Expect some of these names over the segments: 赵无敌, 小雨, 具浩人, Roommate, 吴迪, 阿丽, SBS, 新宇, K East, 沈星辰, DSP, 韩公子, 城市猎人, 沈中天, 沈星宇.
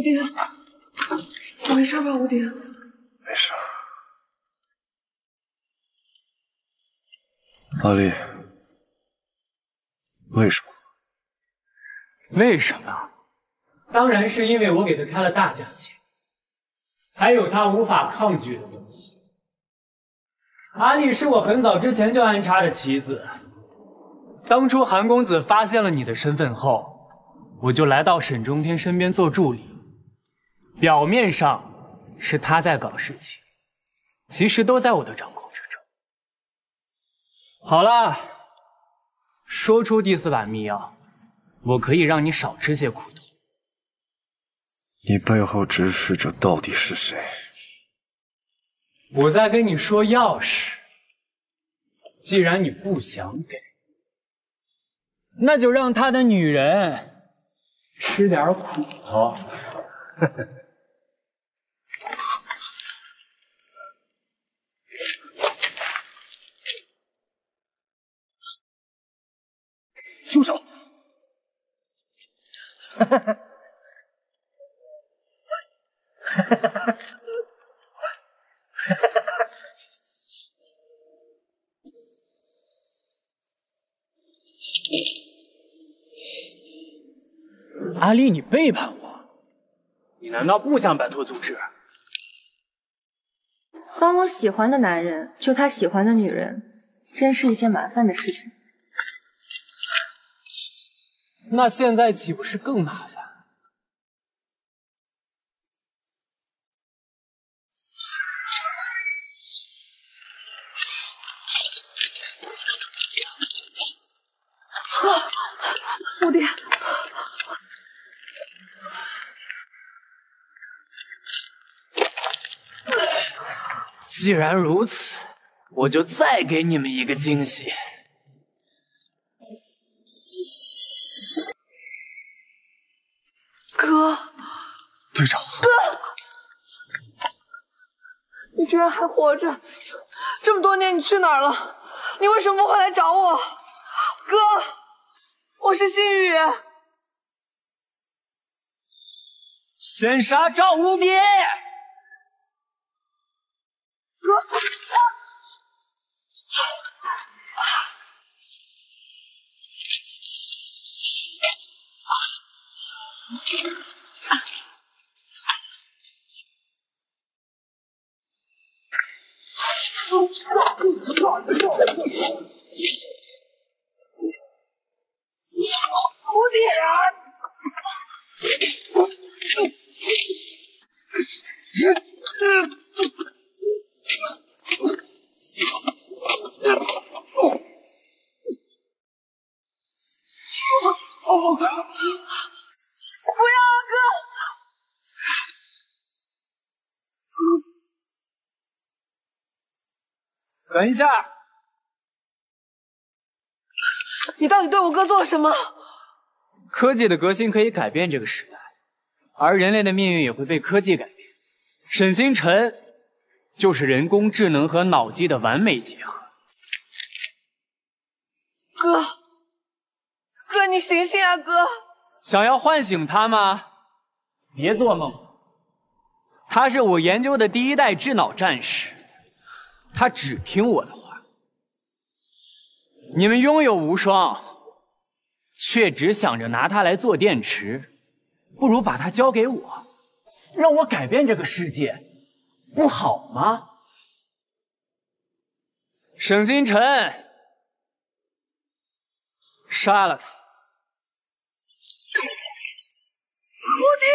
吴迪，你没事吧？吴迪，没事。阿丽，为什么？为什么？当然是因为我给他开了大价钱，还有他无法抗拒的东西。阿丽是我很早之前就安插的棋子。 当初韩公子发现了你的身份后，我就来到沈中天身边做助理。表面上是他在搞事情，其实都在我的掌控之中。好了，说出第四把密钥，我可以让你少吃些苦头。你背后指使者到底是谁？我在跟你说钥匙。既然你不想给。 那就让他的女人吃点苦头。住手！阿丽，你背叛我！你难道不想摆脱阻止？帮我喜欢的男人救他喜欢的女人，真是一件麻烦的事情。那现在岂不是更麻烦？我爹。 既然如此，我就再给你们一个惊喜。哥，队长，哥，你居然还活着！这么多年你去哪儿了？你为什么不回来找我？哥，我是新宇。先杀赵无敌！ 等一下，你到底对我哥做了什么？科技的革新可以改变这个时代，而人类的命运也会被科技改变。沈星辰就是人工智能和脑机的完美结合。哥，哥，你醒醒啊，哥！想要唤醒他吗？别做梦，他是我研究的第一代智脑战士。 他只听我的话。你们拥有无双，却只想着拿它来做电池，不如把它交给我，让我改变这个世界，不好吗？沈星辰，杀了他！我爹！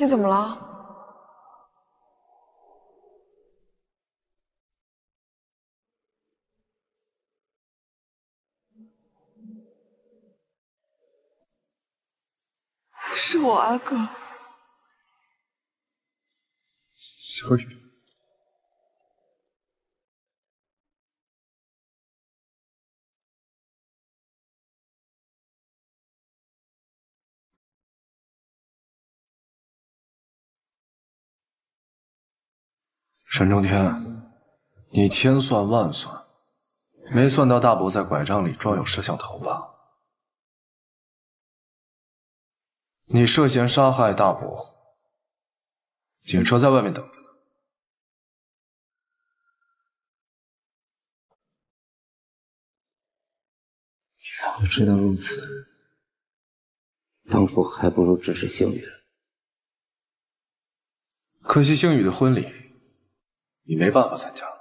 你怎么了？是我阿哥。小雨。 沈中天，你千算万算，没算到大伯在拐杖里装有摄像头吧？你涉嫌杀害大伯，警车在外面等着呢。早知道如此，当初还不如支持星宇。可惜星宇的婚礼。 你没办法参加。婚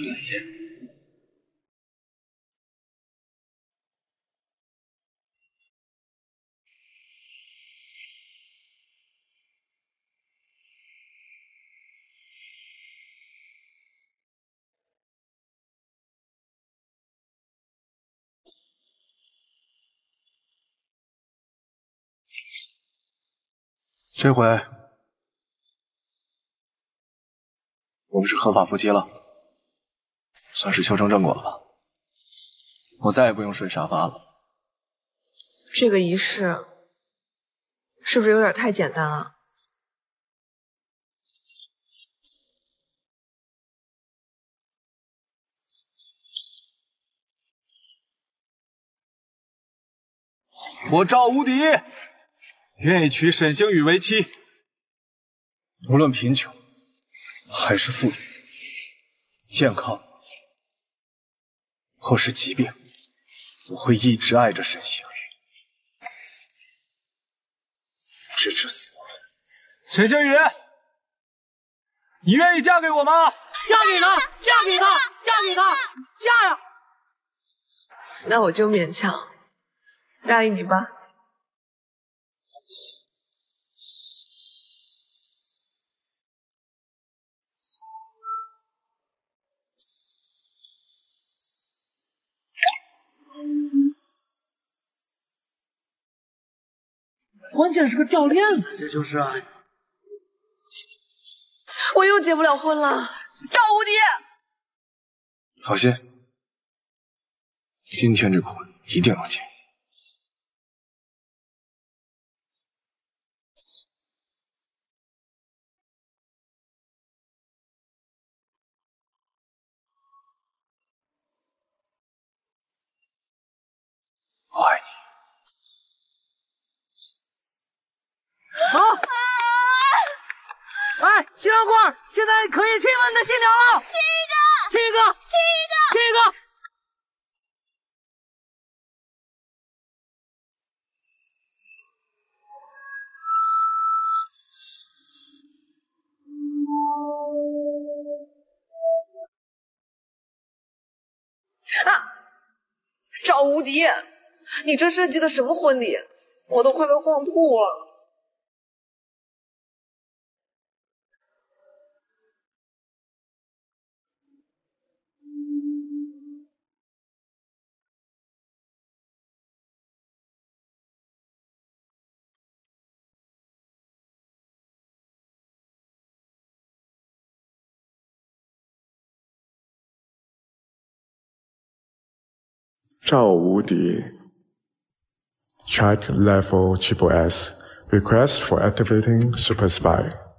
礼？这回。 我们是合法夫妻了，算是修成正果了吧？我再也不用睡沙发了。这个仪式是不是有点太简单了？我赵无敌愿意娶沈星宇为妻，无论贫穷。 还是富裕、健康，或是疾病，我会一直爱着沈星宇，直至死亡。沈星宇，你愿意嫁给我吗？嫁给他，嫁给他，嫁给他，嫁呀！那我就勉强答应你吧。 关键是个掉链子，这就是啊！我又结不了婚了，赵无敌，好心，今天这个婚一定要结。我爱你。 好，哎，新郎官，现在可以亲吻你的新娘了。亲一个，亲一个，亲一个，亲一个。啊，赵无敌，你这设计的什么婚礼？我都快被晃吐了。赵无敌 Child Level Triple S Request for Activating Super Spy